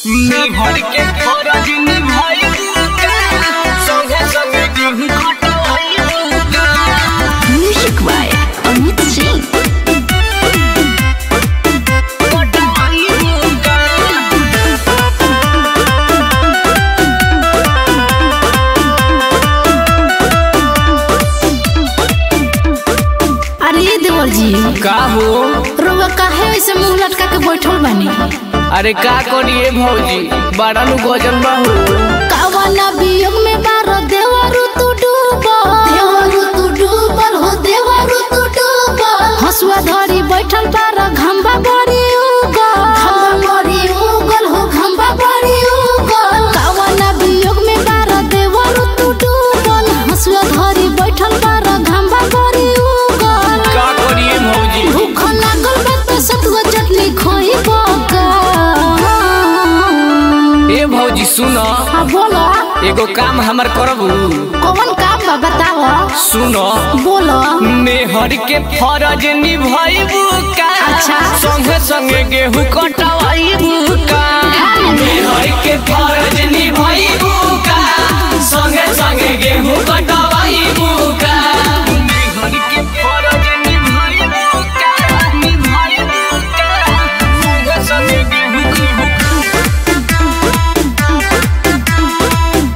का हो रोवा काहे ऐसे मुंह लटका के बैठल बानी। अरे का करिए भौजी बड़ा नु गजन बाहु कावना बियोग में बार देवरु तू डूबल, देवरु तू डूबल हो, देवरु तू डूबल हसुआ धरी बैठल बार घंबा बड़ी उगल, घंबा बड़ी उगल हो, घंबा बड़ी उगल कावना बियोग में बार देवरु तू डूबल हसुआ धरी बैठल बार घंबा बड़ी उगल का करिए भौजी भूख लागल बा त सतुआ चटनी खोई भौजी सुनो बोलो एगो काम हमर करबू। कौन काम बा बताओ। सुनो बोलो मेहर के फरज निभाइबू का। अच्छा संगे संगे गेहूं कटवाइबू का। मेहर के फरज निभाइबू का संगे संगे गेहूं कटवाइबू का। मेहर के फरज निभाइबू का निभाइबू का संगे संगे गेहूं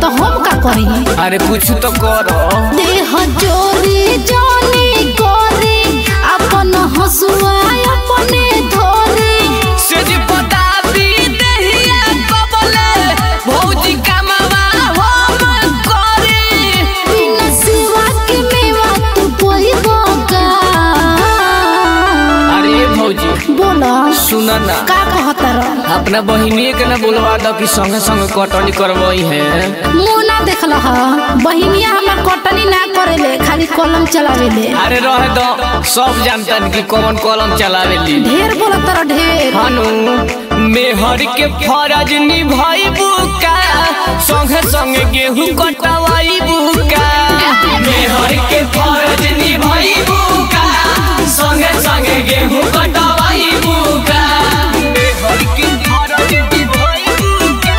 तो हम का करी। अरे कुछ तो करो देह जोरी जानी गोरी अपन हसुआ अपने धोरी से जी पता भी देहिया कबले भौजी कमावा हम करी बिना सेवा के मेवा तू कोई बोका। अरे भौजी बोला सुना ना का अपना बहिनी के ना बोलवा द कि संगे संगे कटनी करवई है। मुंह ना देखला ह बहिनिया हमरा कटनी ना करेले खाली कलम चलावेले। अरे रहे दो सब जानतन कि कौन कलम चलावेली। ढेर बोला तर ढेर हनु मेहर के फरज निभाइबू का संगे संगे गेहूं कटवाइबू का। मेहर के फरज निभाइबू का संगे संगे गेहूं कटवाइबू का। मेहर के फरज निभाइबू का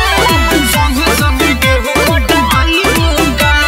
संगे संगे गेहूं कटवाइबू का।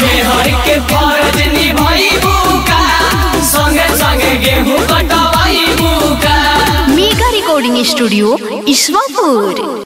मेहर के फरज निभाइबू का संगे संगे गेहूं कटवाइबू का। मीगा रिकॉर्डिंग स्टूडियो इश्वरपुर।